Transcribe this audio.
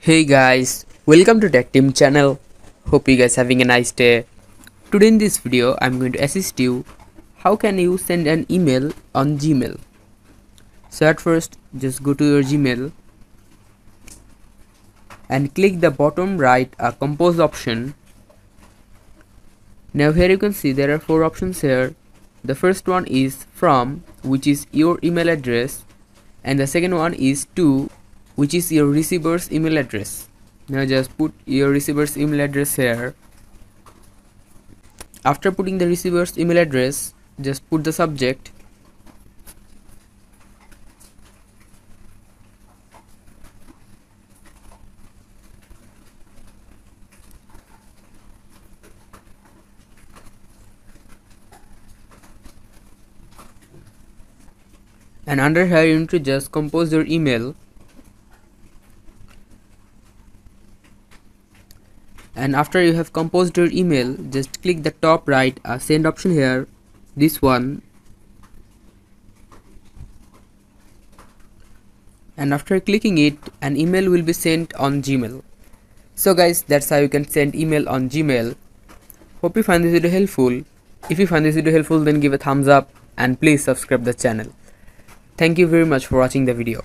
Hey guys, welcome to Tactim channel. Hope you guys having a nice day. Today in this video I'm going to assist you how can you send an email on Gmail. So at first just go to your Gmail and click the bottom right compose option. Now here you can see there are four options here. The first one is from, which is your email address, and the second one is to, which is your receiver's email address. Now just put your receiver's email address here. After putting the receiver's email address, just put the subject. And under here you need to just compose your email. And after you have composed your email, just click the top right send option here, this one. And after clicking it, an email will be sent on Gmail. So guys, that's how you can send email on Gmail. Hope you find this video helpful. If you find this video helpful, then give a thumbs up and please subscribe the channel. Thank you very much for watching the video.